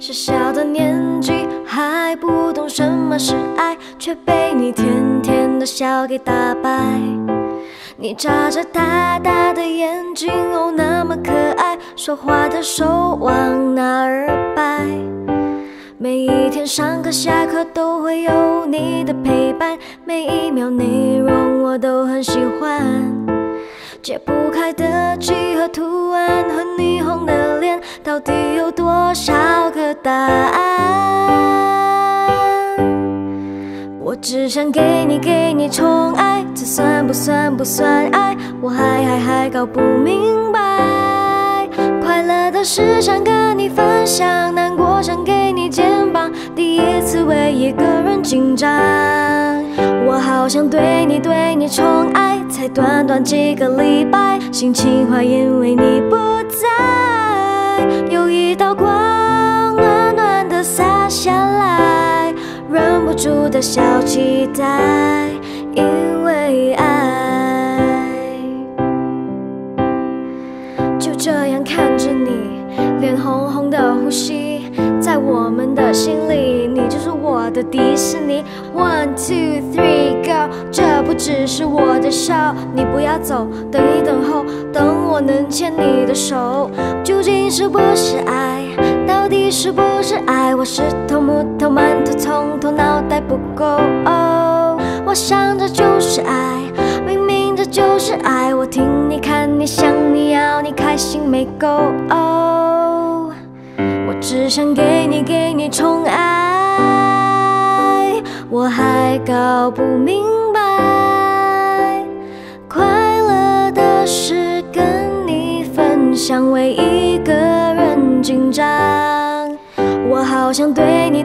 小小的年纪还不懂什么是爱，却被你甜甜的笑给打败。你眨着大大的眼睛，哦，那么可爱，说话的手往哪儿摆？每一天上课下课都会有你的陪伴，每一秒内容我都很喜欢。 解不开的几何图案和霓虹的脸，到底有多少个答案？我只想给你宠爱，这算不算爱？我还搞不明白。快乐的事想跟你分享，难过想给你肩膀。第一次为一个人紧张。 我好想对你宠爱，才短短几个礼拜，心情坏因为你不在。有一道光暖暖的洒下来，忍不住的小期待，因为爱。就这样看着你，脸红红的呼吸。 在我们的心里，你就是我的迪士尼。One two three go， 这不只是我的show，你不要走，等一等候，等我能牵你的手。究竟是不是爱？到底是不是爱？我石头、木头、馒头、葱头，脑袋不够。哦，我想这就是爱，明明这就是爱。我听你、看你、想你、要你开心没够。哦。 我只想给你宠爱，我还搞不明白，快乐的事跟你分享，为一个人紧张。我好想对你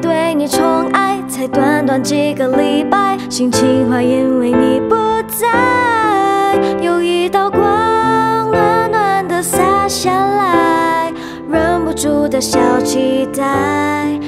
宠爱，才短短几个礼拜，心情坏因为你不在，有一道光暖暖的洒下来。 忍不住的小期待。